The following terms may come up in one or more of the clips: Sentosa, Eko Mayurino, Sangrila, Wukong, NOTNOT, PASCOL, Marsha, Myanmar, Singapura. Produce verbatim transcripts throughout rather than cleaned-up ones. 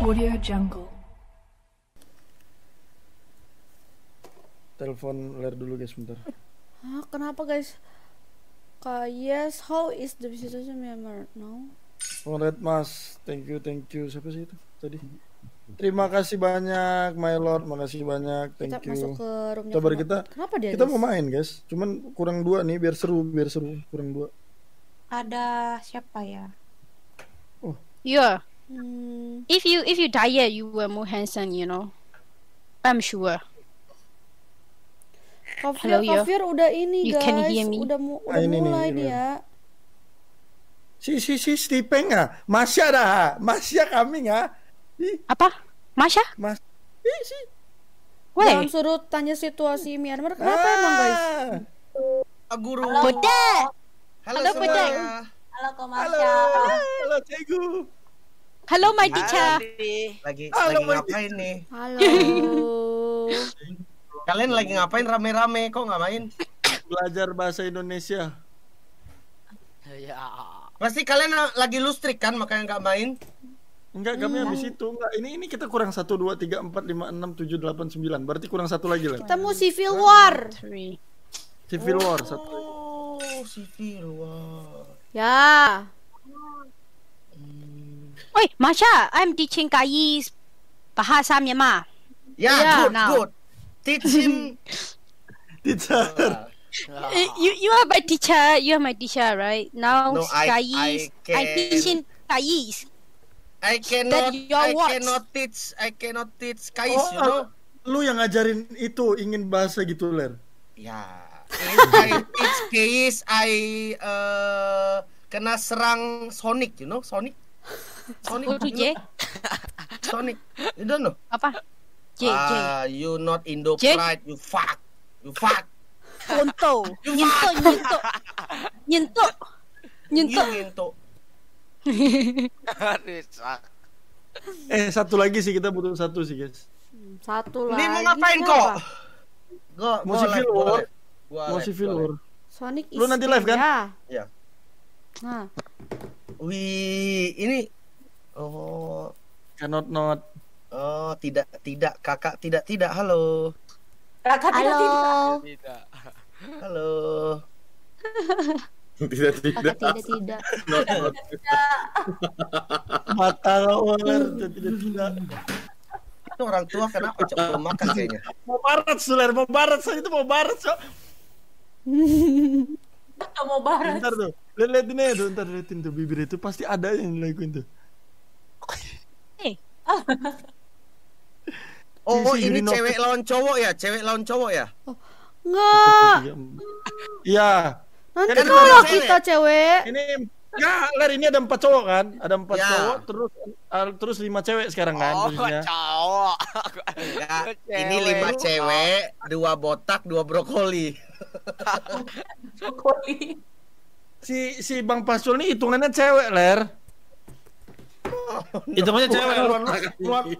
Audio Jungle. Telepon ler dulu guys, bentar. Hah, kenapa guys? Kak, yes, how is the situation Myanmar now? Oh, red mas, thank you, thank you. Siapa sih itu tadi? Terima kasih banyak, my lord, makasih banyak, thank kita you. Masuk ke roomnya Coba kita, kenapa dia, kita guys? Mau main guys, cuman kurang dua nih, biar seru, biar seru, kurang dua. Ada siapa ya? Oh. Iya. Hmm. If you if you diet, you were more handsome, you know. I'm sure. Kafir, Hello, Kafir udah ini guys, udah, mu udah ah, ini, mulai ini, dia. Si si si Stipeng ah, Masya dah, Masya kami nggak? Apa? Masya? Mas. Ih, si. Jangan suruh tanya situasi Myanmar kenapa ah. emang guys? Guru. Botek. Halo Botek. Halo Ko Masya. Halo Cegu. Halo my teacher. Lagi Halo, lagi ngapain nih? Halo. Kalian lagi ngapain rame-rame? Kok nggak main? Belajar bahasa Indonesia. Ya. Pasti kalian lagi lustrik kan makanya nggak main? Enggak, kami hmm. habis itu. Enggak, ini ini kita kurang satu dua tiga empat lima enam tujuh delapan sembilan. Berarti kurang satu lagi lah. Kita mau Civil War. Civil oh. War satu. Oh, Civil War. Ya. Oi, Masya, I'm teaching Kais bahasa Myanmar. Ya, yeah, good, now. good. Teaching teacher. Uh, you you are my teacher. You are my teacher, right? Now no, Kais, I, I I'm teaching Kais. I cannot, I words. cannot teach, I cannot teach Kais, oh, you know? Lu yang ngajarin itu, ingin bahasa gitu, Ler? Ya, I teach Kais, I uh, kena serang Sonic, you know? Sonic? Sonic, you know? Sonic, you don't know? Apa? J, J. Uh, you not Indo pride, you fuck, you fuck. Nyentuh, nyentuh, nyentuh, nyentuh, nyentuh. Eh satu lagi sih, kita butuh satu sih guys. Satu lagi. Ini mau ngapain kok? Gua mau Civil War. Mau Civil War. Sonic is. Lu nanti live kan? Iya. Nah. Wih, ini oh cannot not. Oh, tidak tidak kakak tidak tidak halo. Kakak tidak tidak. Halo. Tidak tidak. Tidak tidak. Mata orang tidak tidak. Itu orang tua kenapa coba makan kayaknya? Mau barat suler, mau barat so itu mau barat so. Mau barat. Ntar tuh, liatin nih tuh, ntar liatin tuh bibir itu pasti ada yang dilakuin tuh. Eh. Oh ini cewek lawan cowok ya, cewek lawan cowok ya? Enggak. Iya. Nanti kan kalau kita cewek ini enggak, Ler, ini ada empat cowok kan? Ada empat ya. cowok terus uh, terus lima cewek sekarang kan? Oh, cowok. Ya, ini lima cewek, dua botak, dua brokoli. Brokoli. Si si Bang Pascol ini hitungannya cewek, Ler. Hitungannya oh, no. cewek.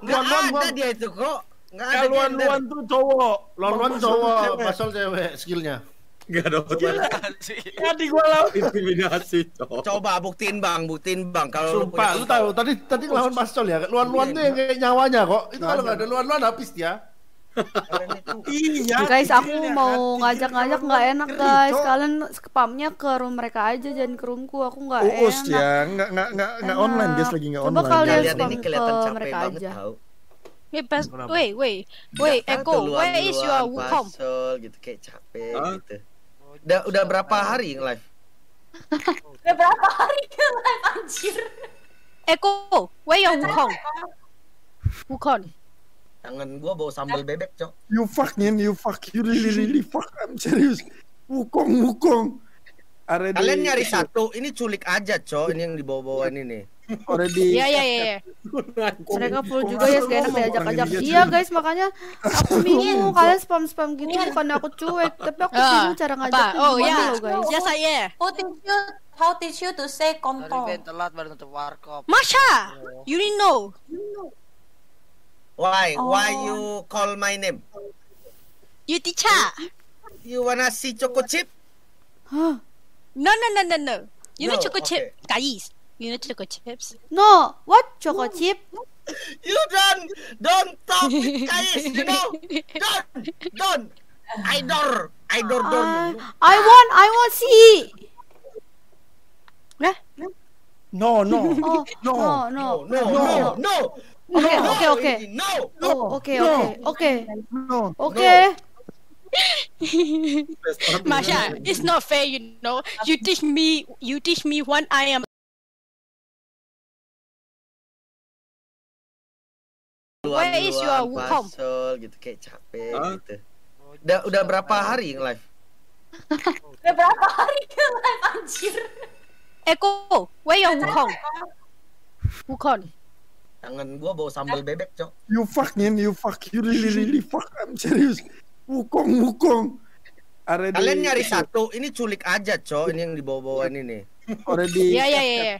Luan luan luan dia itu kok. Enggak ada. Luan luan tuh cowok. Luan luan cowok, Pascol cewek skillnya. Gak ada intimidasi. Tadi gua lawan intimidasi. Coba buktiin Bang, buktiin Bang kalau lu punya. Lu tahu tadi tadi lawan Pascol ya, luan-luan tuh yang kayak nyawanya kok. Itu kalau enggak ada luan-luan habis dia. Iya. Guys, aku mau ngajak-ngajak enggak enak guys. Kalian spamnya ke room mereka aja, jangan ke roomku. Aku enggak enak. Uus ya, enggak enggak enggak enggak online guys, lagi enggak online. Coba kalian spam ke mereka aja. Wait, wait, wait, wait, Eko, where is your Wukong? Pascol gitu kayak capek gitu. Udah, udah berapa hari nge-live? Udah berapa hari nge-live anjir? Eko, where your Wukong? Wukong. Tangan gua bau sambal bebek, Cok. You fuck, Nien, you fuck, you really, really fuck, I'm serious. Wukong, Wukong. Already... Kalian nyari satu, ini culik aja, Cok. Ini yang dibawa-bawain ini. Already... Iya, iya, iya. Mereka perlu juga ya, sekarang diajak-ajak. Iya, guys, makanya aku bingung. Kalian spam-spam gitu, bukan aku cuek. Tapi aku bingung cara ngajaknya. Oh, iya, guys. Iya, saya. How teach you to say kontol? Dari telat baru nutup warkop. Masya! You didn't know. Why? Why you call my name? You teacher. You wanna see choco chip? Huh? No, no, no, no, no. You need choco chip, guys. You need choco chips? No. What? Choco chip? You don't, don't talk with Kais, you know. Don't, don't. I door, I door, door. Uh, I want, I want see. Nah, no, no, oh, no, no, no, no, no, no. Okay, okay, okay. No, no, okay, okay, okay, no, okay. Masha, it's not fair, you know. You teach me, you teach me when I am. Where is your home? Pasol, gitu kayak capek huh? Gitu. Udah, udah berapa hari yang live? Udah berapa hari yang live anjir? Eko, where your home? Bukan. Tangan gua bau sambal bebek, Cok. You fucking, you fuck, you really really fuck. I'm serious. Wukong, wukong. Already... Kalian nyari satu, ini culik aja, Cok. Ini yang dibawa-bawa ini nih. Already. Iya, iya, iya.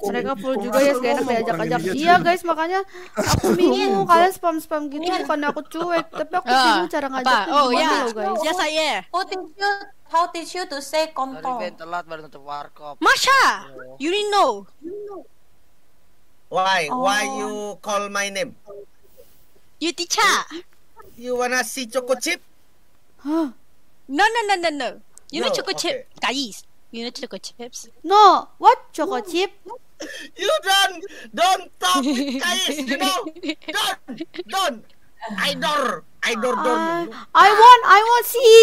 Mereka perlu juga ya, guys, enak diajak-ajak. Iya, guys, makanya aku bingung kalian spam-spam gitu bukan aku cuek, tapi aku bingung cara ngajak. Oh, iya, guys. Iya, saya. How teach you, how teach you to say kontol. Telat baru tutup warkop. Masha, you didn't know. Why? Why you call my name? You teacher. You wanna see choco chip? Huh? No, no, no, no, no. You no, know choco okay. chip, guys. You know choco chips. No, what choco no. chip? You don't, don't talk with guys. You know, don't, don't. I door, I door, door. Uh, I want, I want see.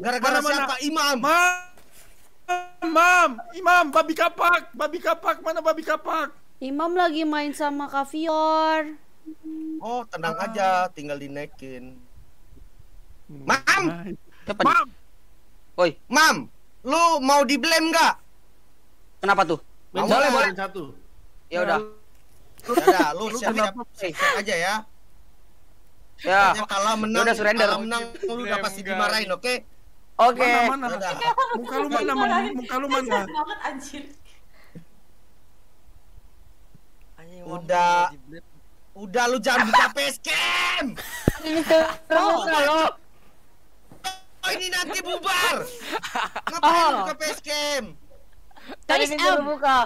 gara-gara siapa imam? Imam, imam, babi kapak, babi kapak, mana babi kapak? Imam lagi main sama Kavior. Oh, tenang ah. aja, tinggal dinekin. Mam, mam, oi, mam, lu mau diblame nggak? Kenapa tuh? Mau boleh, boleh satu. Ya udah. Udah, lu siap-siap aja ya. Ya. Kalau menang, udah surrender. Kalau menang, lu udah pasti dimarahin, oke? Okay? Oke. Okay. Mana, mana? Muka lu mana? Muka lu mana? Banget anjir. Udah. Udah lu jangan buka facecam. Oh, oh ini nanti bubar. Ngapain oh. buka facecam? Tadi baru buka.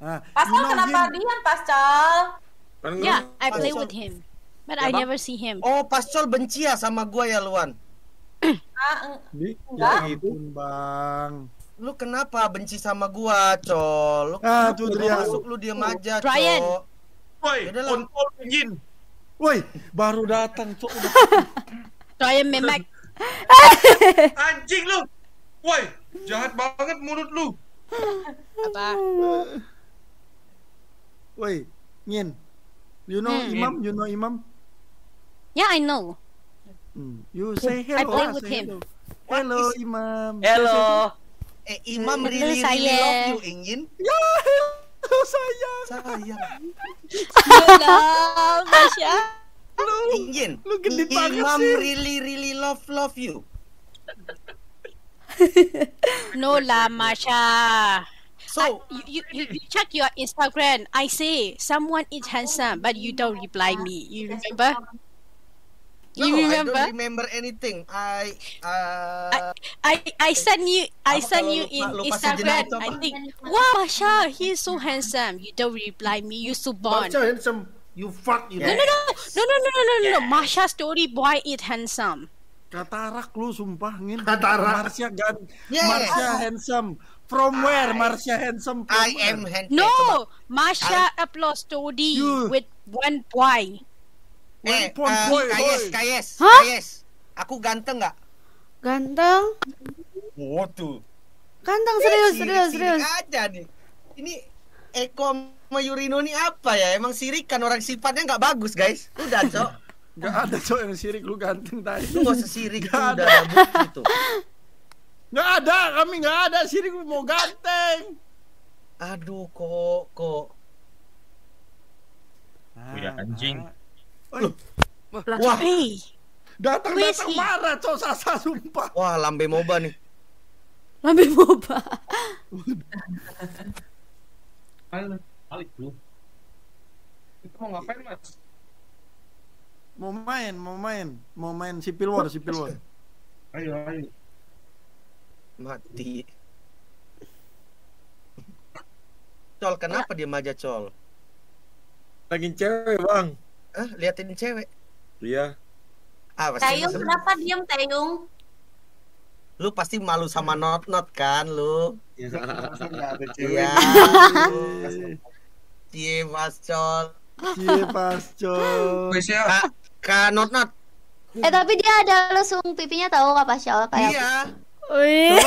Ah, Pascal kenapa diam Pascal? Ya, yeah, I play with him, but ya, I never see him. Oh, Pascal benci ya sama gua ya, Luan? Ah, enggak. Bang. Lu kenapa benci sama gua, Col? Lu ah, tuh dia masuk lu diam aja, Col. Woi, kontol begin. Woi, baru datang, Col. Ryan memek. Anjing lu. Woi, jahat banget mulut lu. Apa? Woi, Nyin. You know hmm. Imam, you know Imam? Yeah, I know. Hmm. You say hello. I play with him. Hello, Imam. Hello. Eh, Imam really really love you, Ingin. Ya, oh, sayang. Sayang. Sudah, Masya. Lu, Ingin. Lu gendit banget sih. Imam really really love love you. No lah, Masya. So, I, you, you you check your Instagram. I say someone is handsome, but you don't reply me. You remember? No, you remember? I don't remember anything. I uh... I I, I sent you I sent you in Instagram. I think wow, Masha, he's so handsome. You don't reply me. You so born. Masha handsome. You fuck. You yes. no, no no no no no no no no. Masha story boy is handsome. Katarak lu sumpahnya. Katarak. Marsha gan. Yes. Marsha handsome. From where Marsha handsome? From I where? am handsome. No, Masha I... upload story you. with one boy. Eh, uh, Kayes, Kayes, huh? Kayes. Aku ganteng nggak? Ganteng? Waduh. Ganteng serius, ya, serius, serius. Aja nih. Ini Eko Mayurino ini apa ya? Emang sirik kan orang sifatnya nggak bagus, guys. Udah, Cok. Nggak ada, Cok, yang sirik. Lu ganteng tadi. Lu nggak usah sirik. Gak ada. Gitu. Nggak ada, kami nggak ada sirik. Lu mau ganteng. Aduh kok kok. Punya ah, anjing. Ah. Loh. Wah. Datang-datang marah Cosasa sumpah. Wah, lambe moba nih. Lambe moba. Halo, balik lu. Kita mau ngapain, Mas? Mau main, mau main, mau main Civil War, Civil War. Ayo, ayo. Mati. Col, kenapa dia maja Col? Lagi cewek, Bang. Ah, liatin cewek. Iya. Ah, Tayung, kenapa diam Tayung? Lu pasti malu sama NotNot kan lu? Iya. Iya. Cie Pascol. Cie Pascol. Kak, Kak NotNot. Eh tapi dia ada lesung pipinya tahu Kak Pascol kayak. Iya. Wih.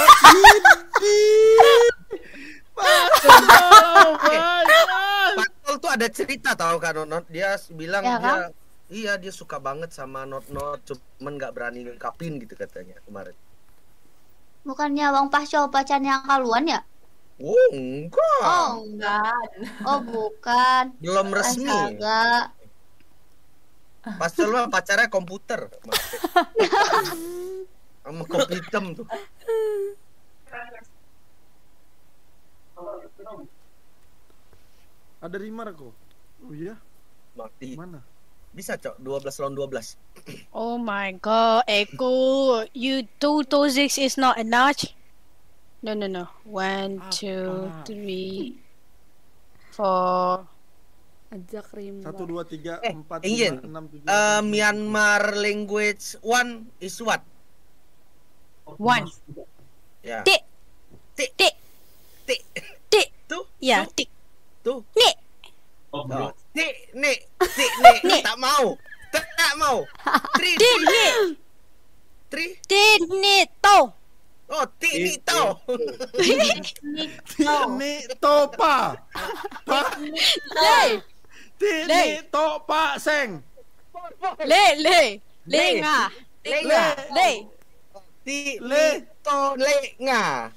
Pascol tuh ada cerita tahu Kak NotNot. Dia bilang ya, dia kan? Iya, dia suka banget sama NotNot, cuman nggak berani ngungkapin gitu katanya kemarin. Bukannya Bang Pascol pacarnya kaluan ya? Oh, enggak. Oh, enggak. Oh, bukan. Belum resmi. Astaga. Pascol mah pacarnya komputer. Sama kopi hitam tuh. Ada rimar kok. Oh iya. Mati. Mana? Bisa cok, dua belas lawan dua belas. Oh my god, Eko, you two to six is not enough. No no no, one, two, three, four. Ajak rimba. Satu, dua, tiga, empat, lima, enam, tujuh. Myanmar language one is what? One. Ya. Tik. Tik. Tik. Tik. Tik. Tuh. Ya, tik. Tuh. Nih. Oh, no. Nih, nih, nih, nih, nih, tak mau, tak, tak mau. Tri, tri, tri, tri, nih, to. Oh, ti, nih, to. Ti, nih, to, pa. Le, ti, nih, to, pa, seng. Le, le, le, nga, le, le, ti, le, to, le, nga.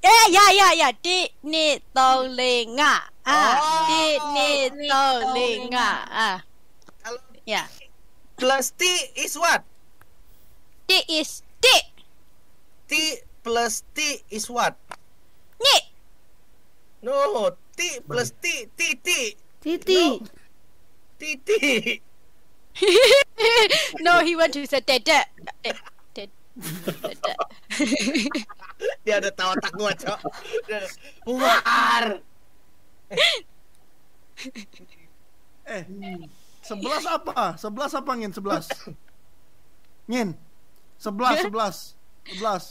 Eh, ya, ya, ya, ti, nih, to, le, nga. Ah, ti, ni, to, li, nga. Ah, ya. Plus ti is what? Ti is ti. Ti plus ti is what? Ni. No, ti plus ti, ti, ti. Ti, ti. Ti, ti. No, he want to say dada. Dada. Dia ada tawa tak gua, Cok. War. Eh, sebelas apa? Sebelas apa ngin? Sebelas, ngin, sebelas, sebelas, sebelas,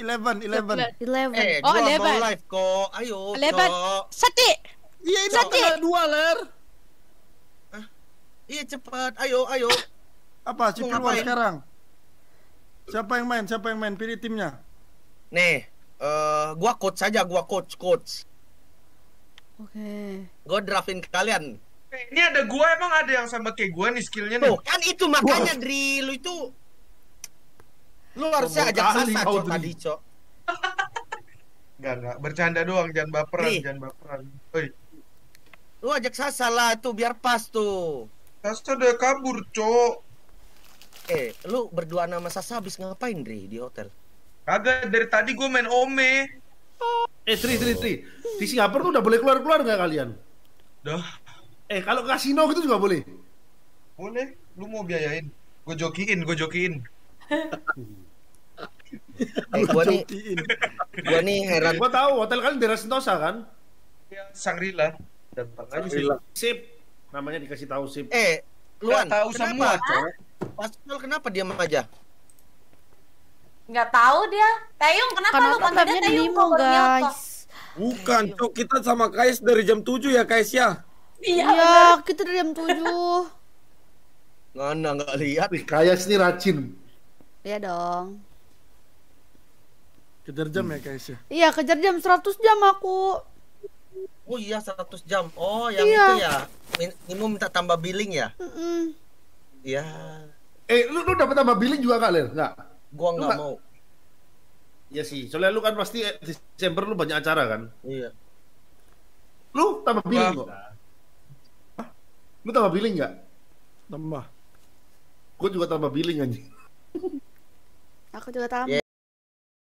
eleven, eleven, eleven. Eh, oh, eleven. Live kok, ayo. Eleven, seti. Iya, seti. Dua ler. Iya cepat, ayo, ayo. Apa? Cipil war sekarang. Siapa yang main? Siapa yang main? Pilih timnya. Nih, gua coach saja, gua coach, coach. Oke, gue draftin ke kalian. Ini ada gue, emang ada yang sama kayak gue nih skillnya nih. Tuh, kan itu makanya Dri, lu itu lu harusnya ajak Sasa Cok tadi Cok. Enggak, enggak, bercanda doang, jangan baperan, jangan baperan. Oi, lu ajak Sasa lah tuh, biar pas tuh. Sasa udah kabur Cok. Eh, lu berdua nama Sasa habis ngapain Dri di hotel? Kagak, dari tadi gue main Ome. Eh, Tri, Tri, Tri, di Singapura tuh udah boleh keluar-keluar nggak kalian? Dah. Eh, kalau kasino gitu juga boleh? Boleh, lu mau biayain? Gue jokiin, gue jokiin. Eh, gue nih, gue nih heran. Gue tahu hotel kalian daerah Sentosa kan? Ya, Sangrila. Sangrila. Sip, namanya dikasih tahu Sip. Eh, Luan, tahu semua. Pascol kenapa dia aja? Nggak tahu dia. Tayung, kenapa lu kontennya Tayung kok guys? Bukan, Cok. Kita sama Kais dari jam tujuh ya, Kais ya? Iya, ya, kita dari jam tujuh. Ngana, nggak lihat. Kais ini racin. Iya dong. Kejar jam hmm. ya, Kais ya? Iya, kejar jam. seratus jam aku. Oh iya, seratus jam. Oh, yang iya. Itu ya? Minimum minta tambah billing ya? Iya. Mm -mm. Ya. Eh, lu, lu dapat tambah billing juga, Kak Lir? Nggak? Gua nggak mau. Iya sih, soalnya lu kan pasti Desember lu banyak acara kan? Iya. Lu tambah billing kok. Hah? Lu tambah billing nggak? Tambah. Gue juga tambah billing anjing. Aku juga tambah. Yeah.